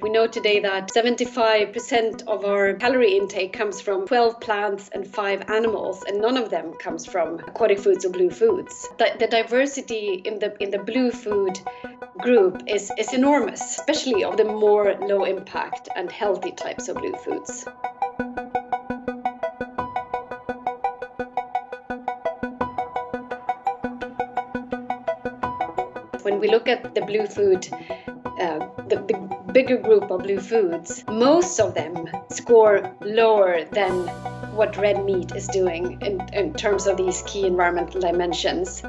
We know today that 75% of our calorie intake comes from 12 plants and 5 animals, and none of them comes from aquatic foods or blue foods. The diversity in the blue food group is enormous, especially of the more low impact and healthy types of blue foods. When we look at the blue food, the bigger group of blue foods, most of them score lower than what red meat is doing in terms of these key environmental dimensions.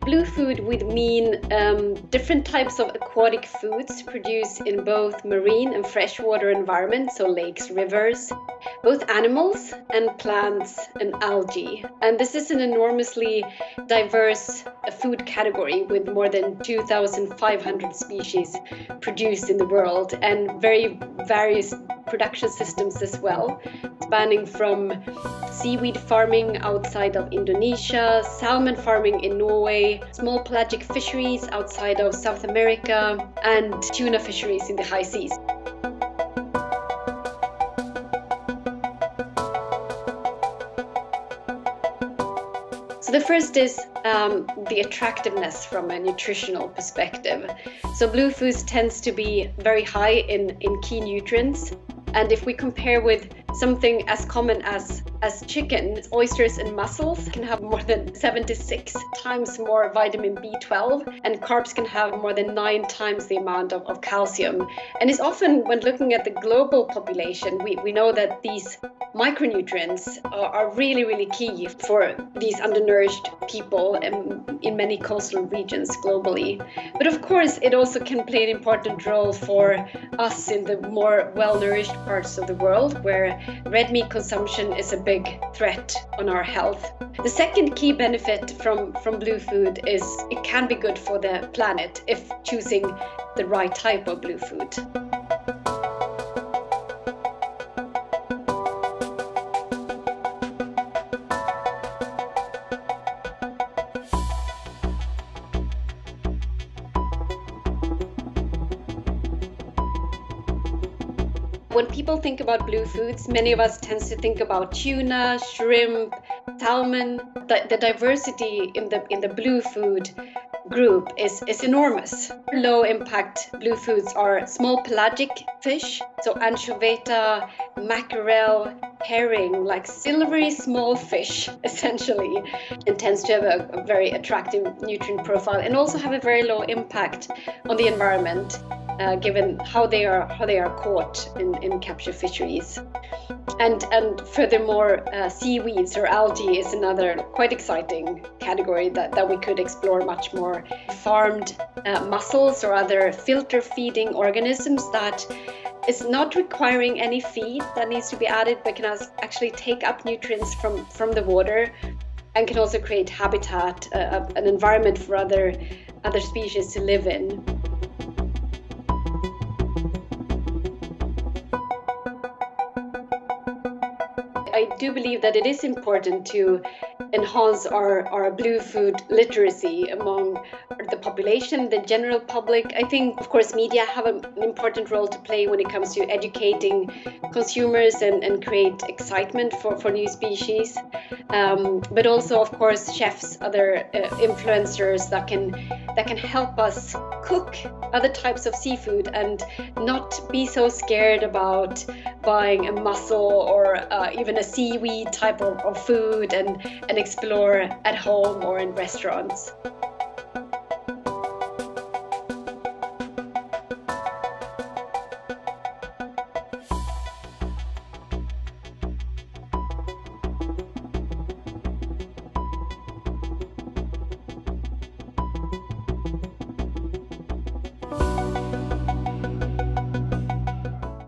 Blue food would mean different types of aquatic foods produced in both marine and freshwater environments, so lakes, rivers, both animals and plants and algae. And this is an enormously diverse food category with more than 2,500 species produced in the world, and very various production systems as well, spanning from seaweed farming outside of Indonesia, salmon farming in Norway, small pelagic fisheries outside of South America, and tuna fisheries in the high seas. So the first is the attractiveness from a nutritional perspective. So blue foods tends to be very high in key nutrients. And if we compare with something as common as chicken, oysters and mussels can have more than 76 times more vitamin B12, and carbs can have more than 9 times the amount of calcium. And it's often, when looking at the global population, we know that these micronutrients are really, really key for these undernourished people in many coastal regions globally. But of course, it also can play an important role for us in the more well-nourished parts of the world, where red meat consumption is a big threat on our health. The second key benefit from blue food is it can be good for the planet if choosing the right type of blue food. When people think about blue foods, many of us tend to think about tuna, shrimp, salmon. The diversity in the blue food group is enormous. Low impact blue foods are small pelagic fish, so anchoveta, mackerel, herring, like silvery small fish essentially, and tends to have a very attractive nutrient profile and also have a very low impact on the environment. Given how they are caught in capture fisheries, and furthermore, seaweeds or algae is another quite exciting category that we could explore much more. Farmed mussels or other filter feeding organisms that is not requiring any feed that needs to be added, but can actually take up nutrients from the water, and can also create habitat, an environment for other species to live in. I do believe that it is important to enhance our blue food literacy among the population, the general public. I think, of course, media have an important role to play when it comes to educating consumers and create excitement for new species. But also, of course, chefs, other influencers that can help us cook other types of seafood and not be so scared about buying a mussel or even a seaweed type of food and explore at home or in restaurants.